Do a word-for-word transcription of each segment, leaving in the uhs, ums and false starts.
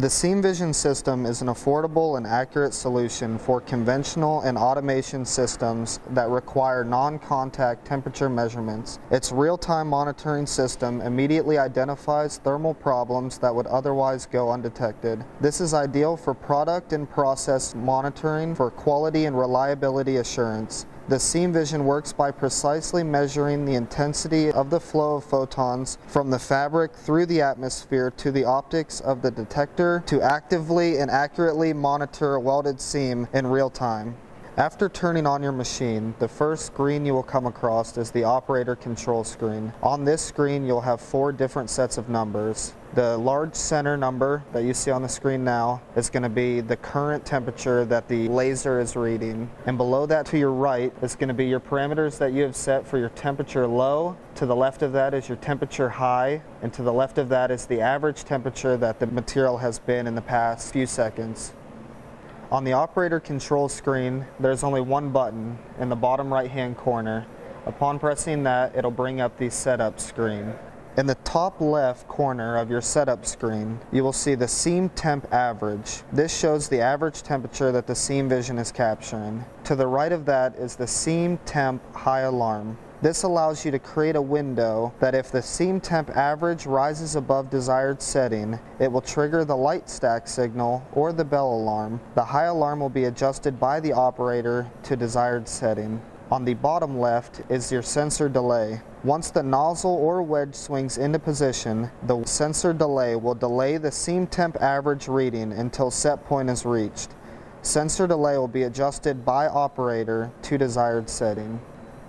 The Seamavision system is an affordable and accurate solution for conventional and automation systems that require non-contact temperature measurements. Its real-time monitoring system immediately identifies thermal problems that would otherwise go undetected. This is ideal for product and process monitoring for quality and reliability assurance. The Seamavision works by precisely measuring the intensity of the flow of photons from the fabric through the atmosphere to the optics of the detector to actively and accurately monitor a welded seam in real time. After turning on your machine, the first screen you will come across is the operator control screen. On this screen, you'll have four different sets of numbers. The large center number that you see on the screen now is going to be the current temperature that the laser is reading. And below that to your right is going to be your parameters that you have set for your temperature low. To the left of that is your temperature high. And to the left of that is the average temperature that the material has been in the past few seconds. On the operator control screen, there's only one button in the bottom right-hand corner. Upon pressing that, it'll bring up the setup screen. In the top left corner of your setup screen, you will see the seam temp average. This shows the average temperature that the Seamavision is capturing. To the right of that is the seam temp high alarm. This allows you to create a window that if the seam temp average rises above desired setting, it will trigger the light stack signal or the bell alarm. The high alarm will be adjusted by the operator to desired setting. On the bottom left is your sensor delay. Once the nozzle or wedge swings into position, the sensor delay will delay the seam temp average reading until set point is reached. Sensor delay will be adjusted by operator to desired setting.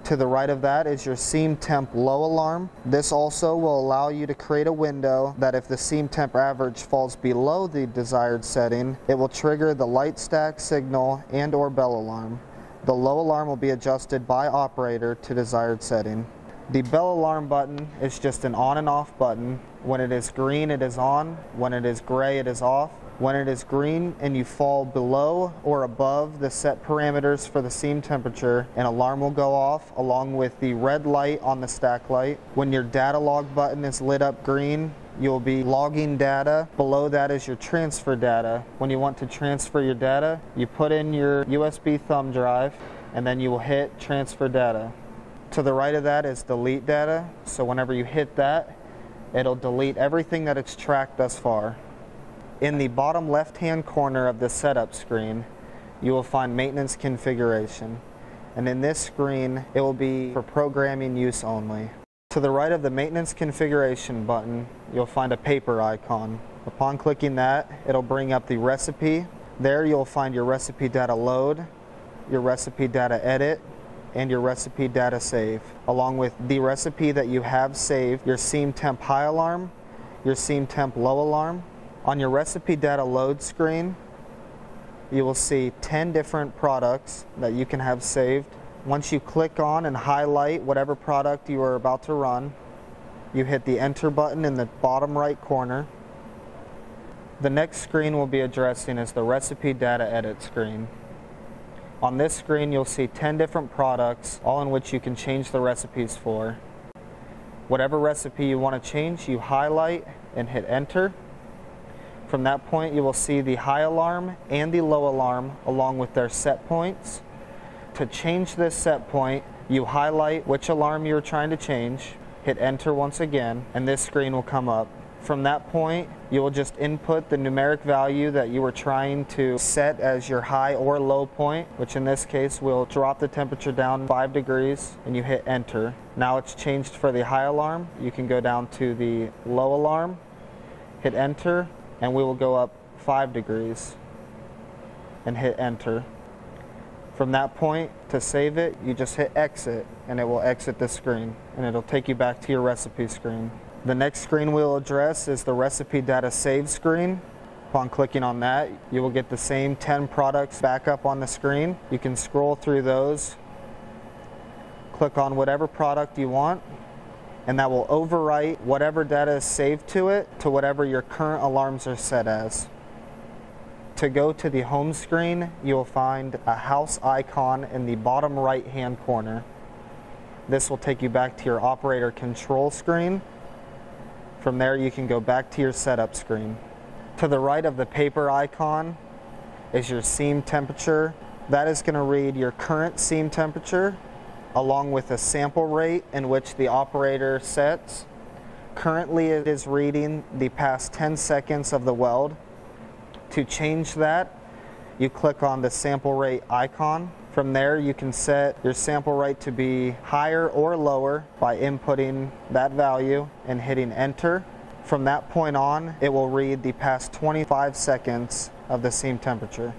To the right of that is your seam temp low alarm. This also will allow you to create a window that if the seam temp average falls below the desired setting, it will trigger the light stack signal and or bell alarm. The low alarm will be adjusted by operator to desired setting. The bell alarm button is just an on and off button. When it is green, it is on. When it is gray, it is off. When it is green and you fall below or above the set parameters for the seam temperature, an alarm will go off along with the red light on the stack light. When your data log button is lit up green, you'll be logging data. Below that is your transfer data. When you want to transfer your data, you put in your U S B thumb drive and then you will hit transfer data. To the right of that is delete data. So whenever you hit that, it'll delete everything that it's tracked thus far. In the bottom left-hand corner of the setup screen, you will find maintenance configuration. And in this screen, it will be for programming use only. To the right of the maintenance configuration button, you'll find a paper icon. Upon clicking that, it'll bring up the recipe. There you'll find your recipe data load, your recipe data edit, and your recipe data save, along with the recipe that you have saved, your seam temp high alarm, your seam temp low alarm. On your recipe data load screen, you will see ten different products that you can have saved. Once you click on and highlight whatever product you are about to run, you hit the enter button in the bottom right corner. The next screen we'll be addressing is the recipe data edit screen. On this screen, you'll see ten different products, all in which you can change the recipes for. Whatever recipe you want to change, you highlight and hit enter. From that point, you will see the high alarm and the low alarm along with their set points. To change this set point, you highlight which alarm you're trying to change, hit enter once again, and this screen will come up. From that point, you will just input the numeric value that you were trying to set as your high or low point, which in this case will drop the temperature down five degrees, and you hit enter. Now it's changed for the high alarm. You can go down to the low alarm, hit enter, and we will go up five degrees and hit enter. From that point, to save it, you just hit exit and it will exit the screen and it'll take you back to your recipe screen. The next screen we'll address is the recipe data save screen. Upon clicking on that, you will get the same ten products back up on the screen. You can scroll through those, click on whatever product you want, and that will overwrite whatever data is saved to it to whatever your current alarms are set as. To go to the home screen, you'll find a house icon in the bottom right hand corner. This will take you back to your operator control screen. From there you can go back to your setup screen. To the right of the paper icon is your seam temperature. That is going to read your current seam temperature along with a sample rate in which the operator sets. Currently it is reading the past ten seconds of the weld. To change that, you click on the sample rate icon. From there you can set your sample rate to be higher or lower by inputting that value and hitting enter. From that point on, it will read the past twenty-five seconds of the seam temperature.